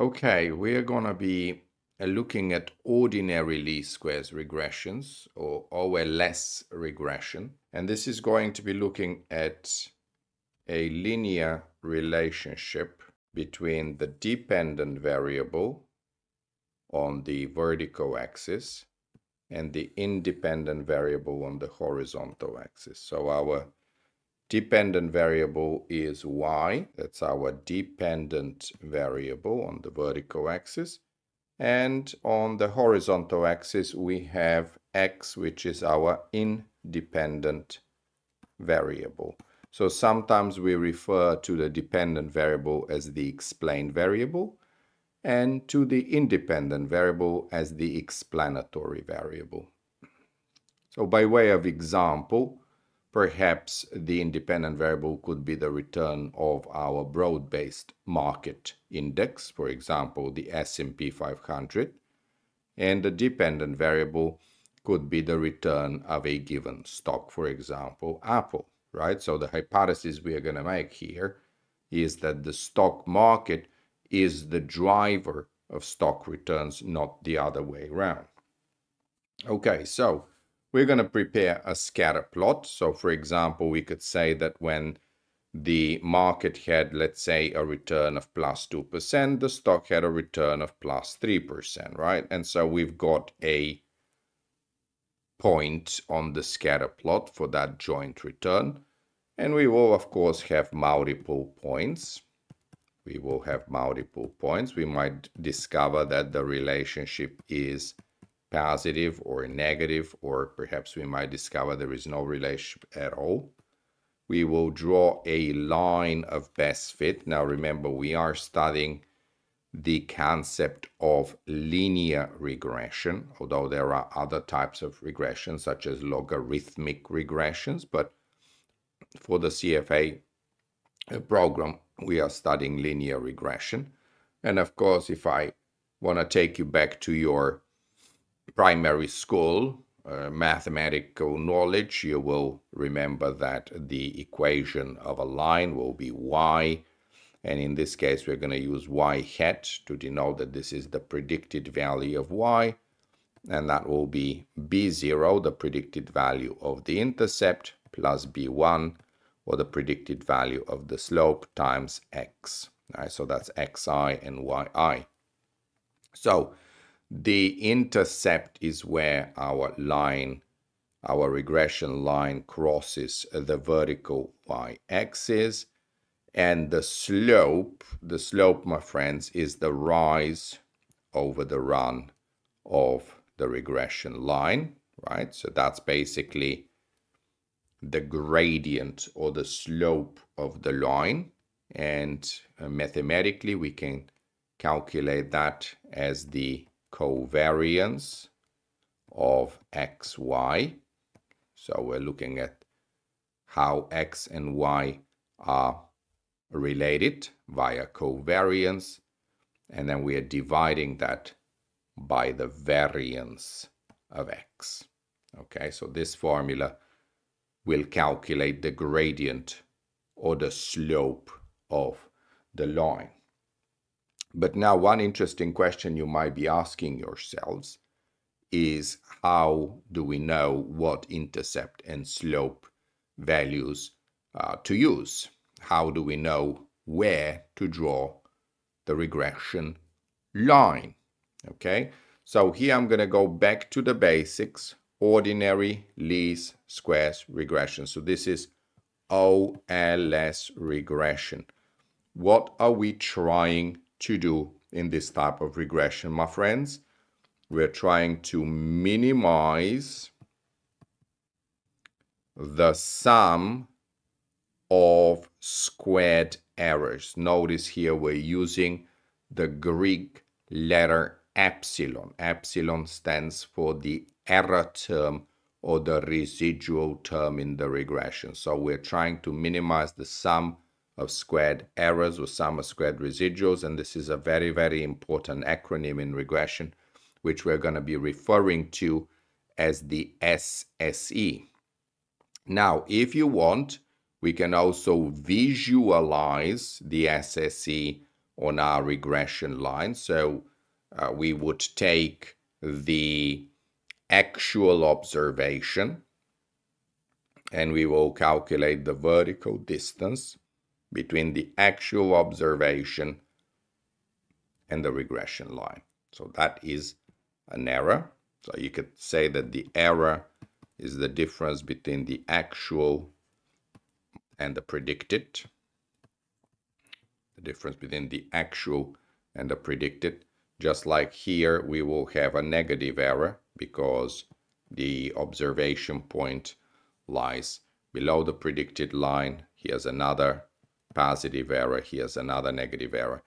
Okay, we are going to be looking at ordinary least squares regressions, or OLS regression. And this is going to be looking at a linear relationship between the dependent variable on the vertical axis and the independent variable on the horizontal axis. So our dependent variable is y, that's our dependent variable on the vertical axis. And on the horizontal axis, we have x, which is our independent variable. So sometimes we refer to the dependent variable as the explained variable and to the independent variable as the explanatory variable. So by way of example, perhaps the independent variable could be the return of our broad-based market index, for example, the S&P 500, and the dependent variable could be the return of a given stock, for example, Apple, right? So the hypothesis we are going to make here is that the stock market is the driver of stock returns, not the other way around. Okay, so we're going to prepare a scatter plot. So for example, we could say that when the market had, let's say, a return of plus 2%, the stock had a return of plus 3%, right? And so we've got a point on the scatter plot for that joint return. And we will, of course, have multiple points. We will have multiple points. We might discover that the relationship is positive or negative, or perhaps we might discover there is no relationship at all. We will draw a line of best fit. Now remember, we are studying the concept of linear regression, although there are other types of regression such as logarithmic regressions, but for the CFA program, we are studying linear regression. And of course, if I want to take you back to your primary school mathematical knowledge, you will remember that the equation of a line will be y, and in this case we're going to use y hat to denote that this is the predicted value of y, and that will be b0, the predicted value of the intercept, plus b1, or the predicted value of the slope, times x. All right, so that's xi and yi. So the intercept is where our line, our regression line, crosses the vertical y-axis, and the slope, my friends, is the rise over the run of the regression line, right? So that's basically the gradient or the slope of the line, and mathematically we can calculate that as the covariance of xy. So we're looking at how x and y are related via covariance, and then we are dividing that by the variance of x. Okay, so this formula will calculate the gradient or the slope of the line. But now one interesting question you might be asking yourselves is, how do we know what intercept and slope values to use? How do we know where to draw the regression line? Okay, so here I'm going to go back to the basics, ordinary least squares regression. So this is OLS regression. What are we trying to do in this type of regression, my friends? We're trying to minimize the sum of squared errors. Notice here we're using the Greek letter epsilon. Epsilon stands for the error term or the residual term in the regression. So we're trying to minimize the sum of squared errors or sum of squared residuals, and this is a very, very important acronym in regression, which we're going to be referring to as the SSE. Now, if you want, we can also visualize the SSE on our regression line. So we would take the actual observation and we will calculate the vertical distance between the actual observation and the regression line. So that is an error. So you could say that the error is the difference between the actual and the predicted. The difference between the actual and the predicted. Just like here, we will have a negative error because the observation point lies below the predicted line. Here's another positive error. Here's another negative error.